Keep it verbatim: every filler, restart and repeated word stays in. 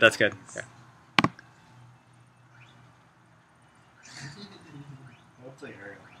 but that's good. Yeah. We'll play her.